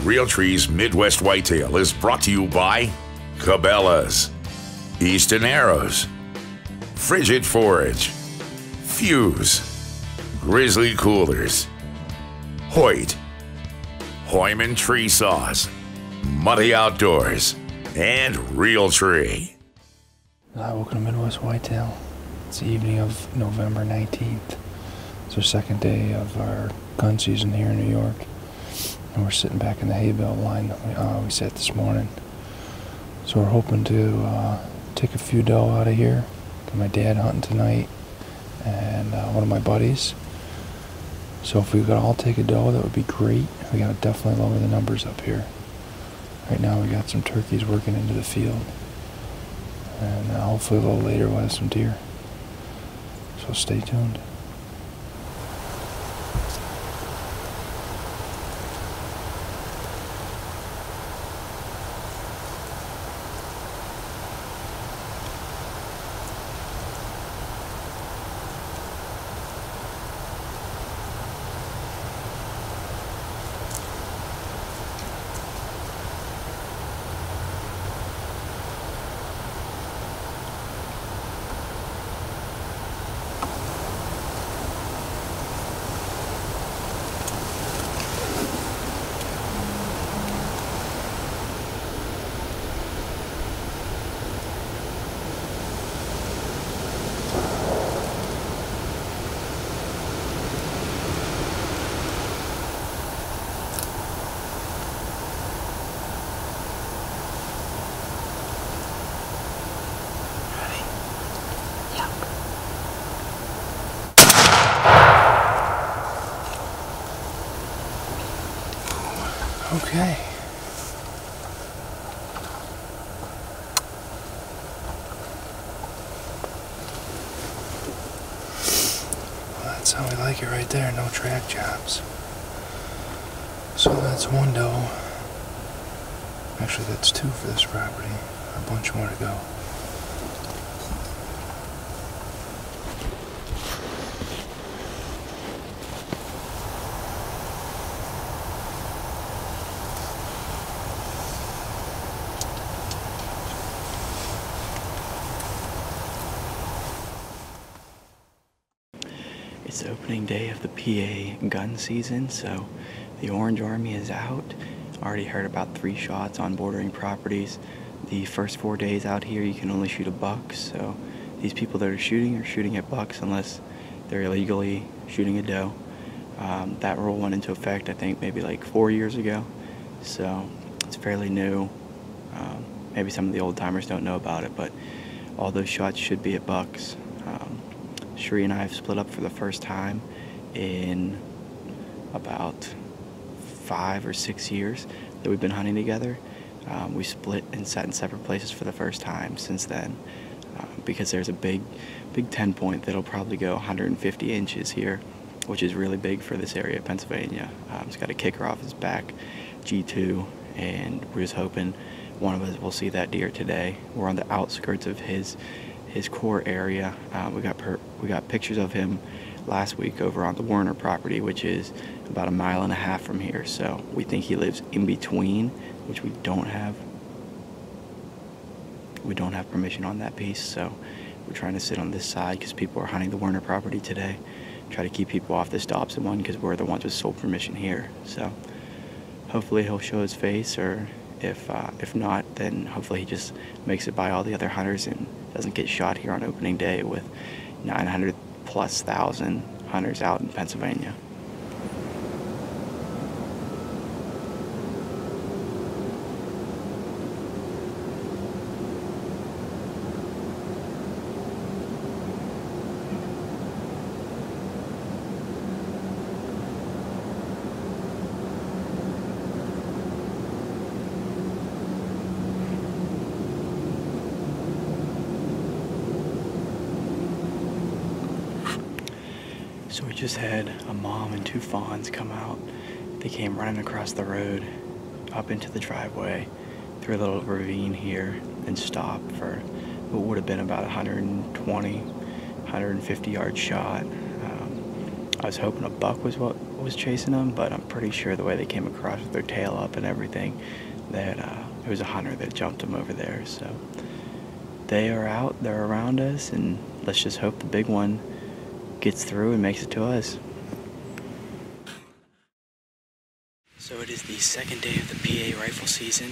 Realtree's Midwest Whitetail is brought to you by Cabela's, Easton Arrows, Frigid Forage, Fuse, Grizzly Coolers, Hoyt, Hoyman Tree Sauce, Muddy Outdoors, and Realtree. I woke up in Midwest Whitetail. It's the evening of November 19th. It's our second day of our gun season here in New York. And we're sitting back in the hay bale line that we set this morning. So we're hoping to take a few doe out of here. Got my dad hunting tonight and one of my buddies. So if we could all take a doe, that would be great. We gotta definitely lower the numbers up here. Right now we got some turkeys working into the field. And hopefully a little later we'll have some deer. So stay tuned. Okay. Well, that's how we like it right there, no track jobs. So that's one doe. Actually, that's two for this property. A bunch more to go. It's the opening day of the PA gun season, so the Orange Army is out. Already heard about 3 shots on bordering properties. The first 4 days out here, you can only shoot a buck, so these people that are shooting at bucks unless they're illegally shooting a doe. That rule went into effect, I think, maybe like 4 years ago, so it's fairly new. Maybe some of the old-timers don't know about it, but all those shots should be at bucks. Sherry and I have split up for the first time in about 5 or 6 years that we've been hunting together. We split and sat in separate places for the first time since then because there's a big 10 point that'll probably go 150 inches here, which is really big for this area of Pennsylvania. It's got a kicker off his back, G2, and we're just hoping one of us will see that deer today. We're on the outskirts of his core area. We got pictures of him last week over on the Warner property, which is about 1.5 miles from here. So we think he lives in between, which we don't have. We don't have permission on that piece, so we're trying to sit on this side because people are hunting the Warner property today. Try to keep people off this Dobson one because we're the ones with sole permission here. So hopefully he'll show his face, or if not, then hopefully he just makes it by all the other hunters and doesn't get shot here on opening day with 900,000+ hunters out in Pennsylvania. So we just had a mom and 2 fawns come out. They came running across the road, up into the driveway, through a little ravine here, and stopped for what would have been about 120, 150 yard shot. I was hoping a buck was what was chasing them, but I'm pretty sure the way they came across with their tail up and everything, that it was a hunter that jumped them over there. So they are out, they're around us, and let's just hope the big one gets through and makes it to us. So it is the second day of the PA rifle season.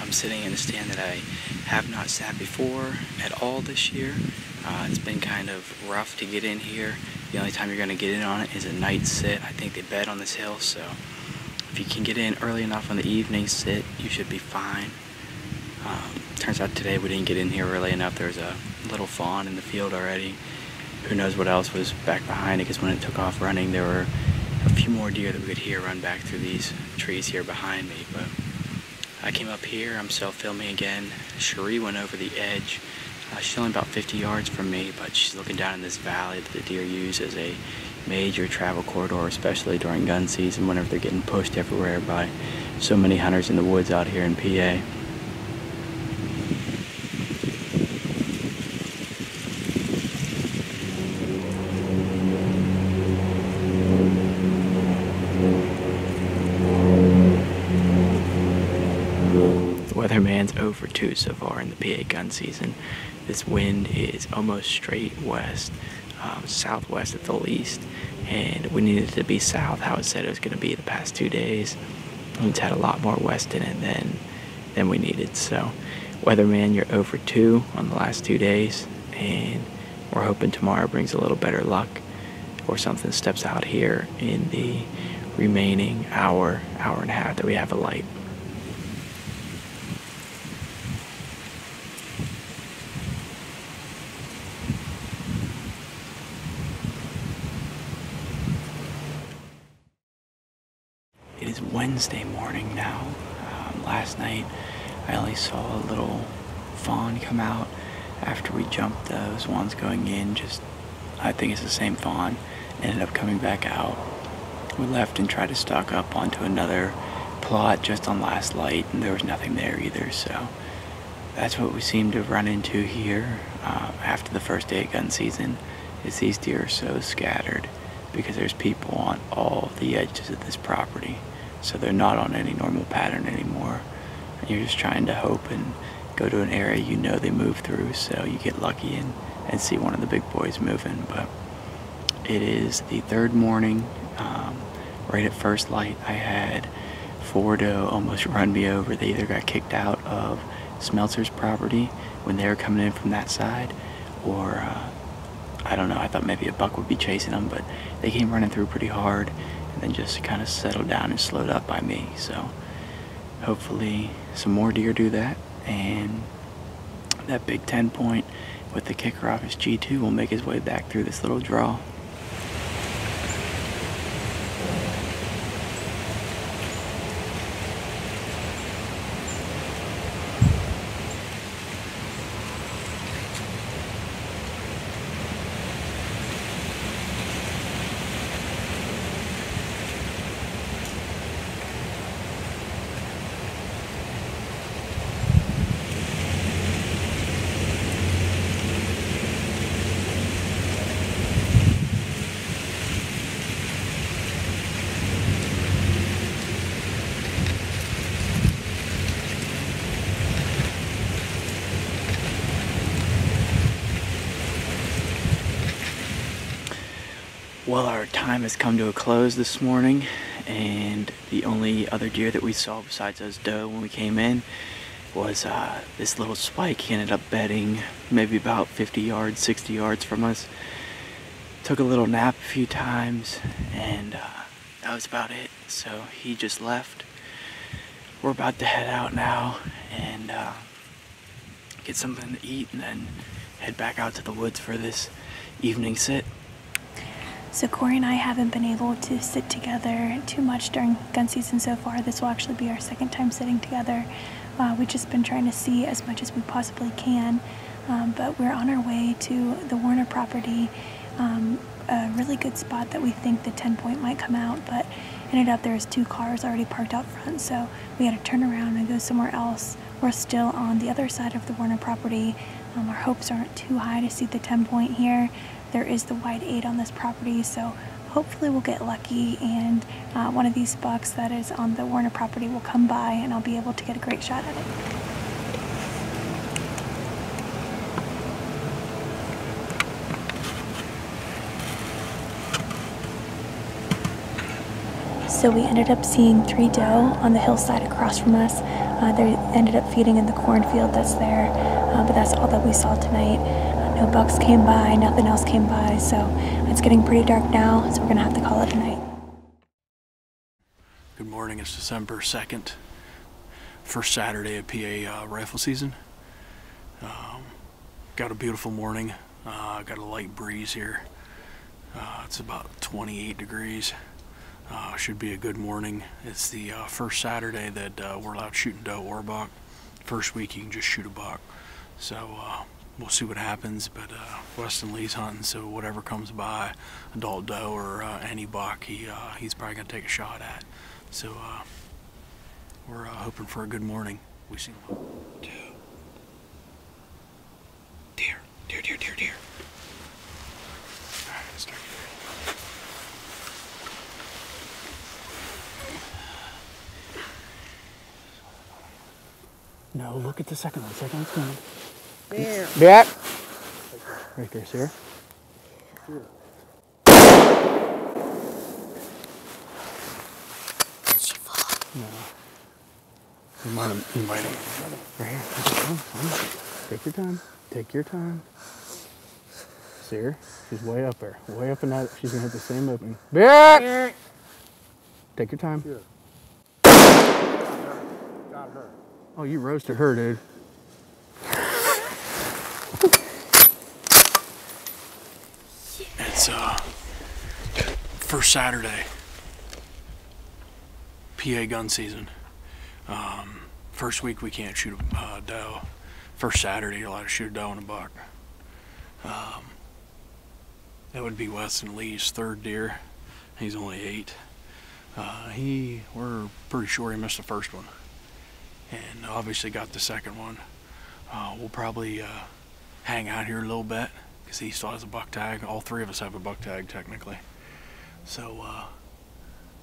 I'm sitting in a stand that I have not sat before at all this year. It's been kind of rough to get in here. The only time you're going to get in on it is a night sit. I think they bet on this hill, so if you can get in early enough on the evening sit, you should be fine. Turns out today we didn't get in here early enough. There's a little fawn in the field already. Who knows what else was back behind it, because when it took off running, there were a few more deer that we could hear run back through these trees here behind me. But I came up here, I'm self-filming again. Sherry went over the edge. She's only about 50 yards from me, but she's looking down in this valley that the deer use as a major travel corridor, especially during gun season, whenever they're getting pushed everywhere by so many hunters in the woods out here in PA. Man's 0 for 2 so far in the PA gun season. This wind is almost straight west, southwest at the least, and we needed it to be south how it said it was going to be the past 2 days. It's had a lot more west in it than we needed. So weatherman, you're 0 for 2 on the last 2 days, and we're hoping tomorrow brings a little better luck or something steps out here in the remaining hour and a half that we have a light. Wednesday morning now. Last night I only saw a little fawn come out after we jumped those ones going in. Just, I think it's the same fawn. Ended up coming back out. We left and tried to stock up onto another plot just on last light, and there was nothing there either. So that's what we seem to run into here after the first day of gun season, is these deer are so scattered because there's people on all the edges of this property. So they're not on any normal pattern anymore. You're just trying to hope and go to an area you know they move through, so you get lucky and see one of the big boys moving. But it is the third morning. Right at first light, I had four doe almost run me over. They either got kicked out of Smeltzer's property when they were coming in from that side, or I don't know, I thought maybe a buck would be chasing them, but they came running through pretty hard and just kind of settled down and slowed up by me. So hopefully some more deer do that, and that big 10 point with the kicker off his G2 will make his way back through this little draw. Well, our time has come to a close this morning, and the only other deer that we saw besides those doe when we came in was this little spike. He ended up bedding maybe about 50 yards, 60 yards from us. Took a little nap a few times, and that was about it. So he just left. We're about to head out now and get something to eat, and then head back out to the woods for this evening sit. So Corey and I haven't been able to sit together too much during gun season so far. This will actually be our second time sitting together. We've just been trying to see as much as we possibly can, but we're on our way to the Warner property, a really good spot that we think the 10 point might come out, but ended up there was 2 cars already parked out front, so we had to turn around and go somewhere else. We're still on the other side of the Warner property. Our hopes aren't too high to see the 10 point here. there is the wide 8 on this property, so hopefully we'll get lucky and one of these bucks that is on the Warner property will come by and I'll be able to get a great shot at it. So we ended up seeing 3 doe on the hillside across from us. They ended up feeding in the cornfield that's there, but that's all that we saw tonight. No bucks came by, nothing else came by, so it's getting pretty dark now, so we're gonna have to call it a night. Good morning, it's December 2nd, first Saturday of PA rifle season. Got a beautiful morning, got a light breeze here. It's about 28 degrees. Should be a good morning. It's the first Saturday that we're allowed shooting doe or buck. First week you can just shoot a buck. So we'll see what happens, but Weston Lee's hunting, so whatever comes by, adult doe or any buck, he's probably gonna take a shot at. So we're hoping for a good morning. We seen one, two, deer. All right, let's start. No, look at the second one. Second one's gone. There. Yeah. Right there, sir. Did she fall? No. You might have invited me. Right here. Take your time. Take your time. See her? She's way up there. Way up in that. She's going to hit the same opening. Yeah. Take your time. Sure. Got her. Oh, you roasted her, dude. It's first Saturday, PA gun season. First week we can't shoot a doe. First Saturday you're allowed to shoot a doe and a buck. That would be Weston Lee's 3rd deer. He's only 8. We're pretty sure he missed the first one, and obviously got the second one. We'll probably hang out here a little bit because he still has a buck tag. All 3 of us have a buck tag technically. So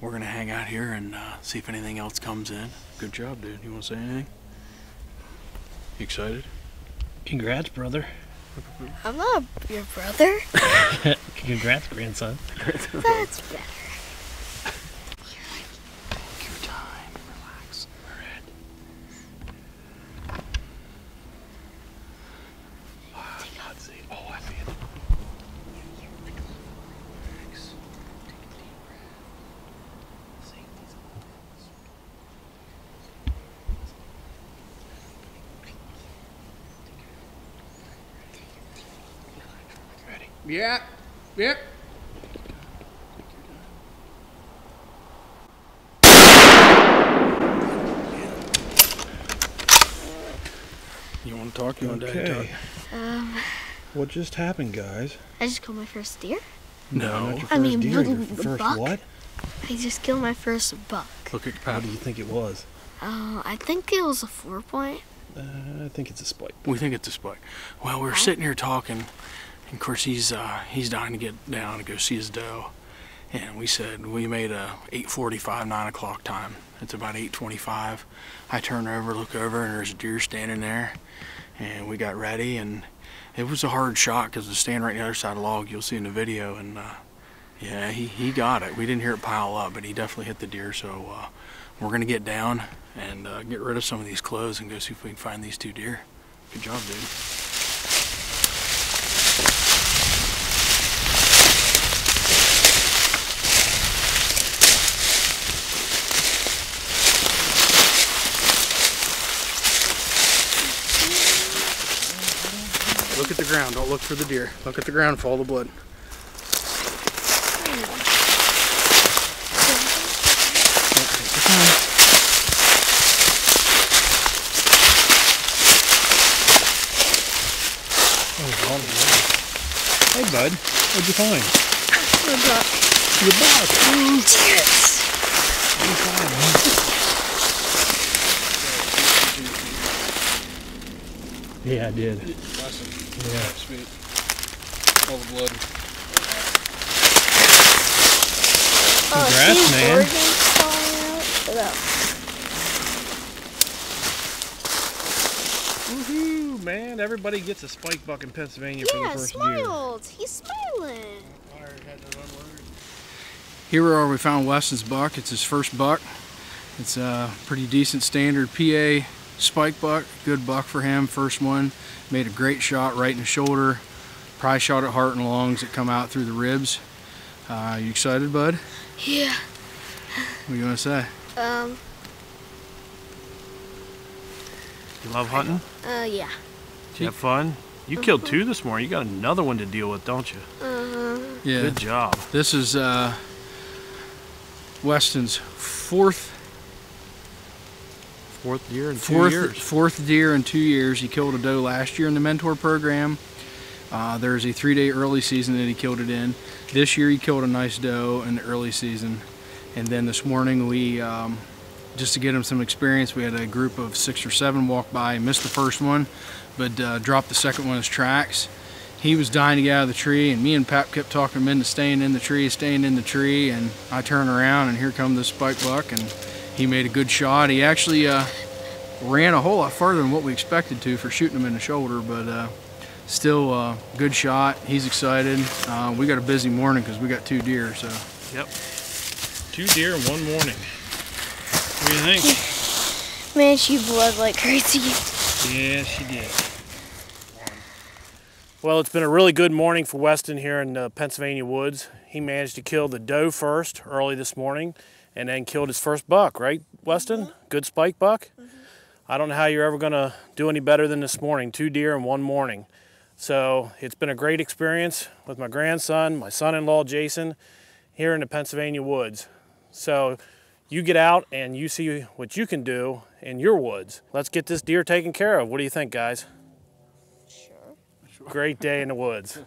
we're gonna hang out here and see if anything else comes in. Good job, dude. You wanna say anything? You excited? Congrats, brother. I'm not your brother. Congrats, grandson. That's better. Yeah, yep. You want to talk? You want to talk? What just happened, guys? I just killed my first deer. No. First I mean, deer, first buck. What? I just killed my first buck. Look at Pat. What do you think it was? I think it was a 4-point. I think it's a spike. We think it's a spike. Well, we were sitting here talking. Of course, he's dying to get down and go see his doe, and we said we made a 8:45, 9 o'clock time. It's about 8:25. I turn over, look over, and there's a deer standing there, and we got ready, and it was a hard shot because the stand right on the other side of the log. You'll see in the video, and yeah, he got it. We didn't hear it pile up, but he definitely hit the deer. So we're gonna get down and get rid of some of these clothes and go see if we can find these 2 deer. Good job, dude. Look at the ground, don't look for the deer. Look at the ground for all the blood. Oh, hey bud, what'd you find? The buck. The buck. Yes. Yeah, I did. Yeah, sweet. all the blood. Oh, congrats, man. Woohoo, man. Everybody gets a spike buck in Pennsylvania for the first year. He's smiling. Here we are. We found Weston's buck. It's his first buck. It's a pretty decent standard PA spike buck. Good buck for him. First one. Made a great shot right in the shoulder. Probably shot at heart and lungs that come out through the ribs. You excited, bud? Yeah. What you gonna say? You love hunting? Yeah. Did you have fun? You killed two this morning. You got another one to deal with, don't you? Yeah. Good job. This is Weston's fourth deer in 2 years. He killed a doe last year in the mentor program. There's a 3-day early season that he killed it in. This year he killed a nice doe in the early season. And then this morning we, just to get him some experience, we had a group of 6 or 7 walk by. He missed the first one, but dropped the second one in his tracks. He was dying to get out of the tree, and me and Pap kept talking him into staying in the tree. And I turned around, and here come this spike buck, and he made a good shot. He actually ran a whole lot further than what we expected to for shooting him in the shoulder, but still a good shot. He's excited. We got a busy morning because we got 2 deer, so. Yep. 2 deer in 1 morning. What do you think? Man, she bled like crazy. Yeah, she did. Well, it's been a really good morning for Weston here in the Pennsylvania woods. He managed to kill the doe first early this morning and then killed his first buck, right, Weston? Mm-hmm. Good spike buck? Mm-hmm. I don't know how you're ever gonna do any better than this morning. 2 deer in 1 morning. So it's been a great experience with my grandson, my son-in-law Jason, here in the Pennsylvania woods. So you get out and you see what you can do in your woods. Let's get this deer taken care of. What do you think, guys? Sure. Great day in the woods.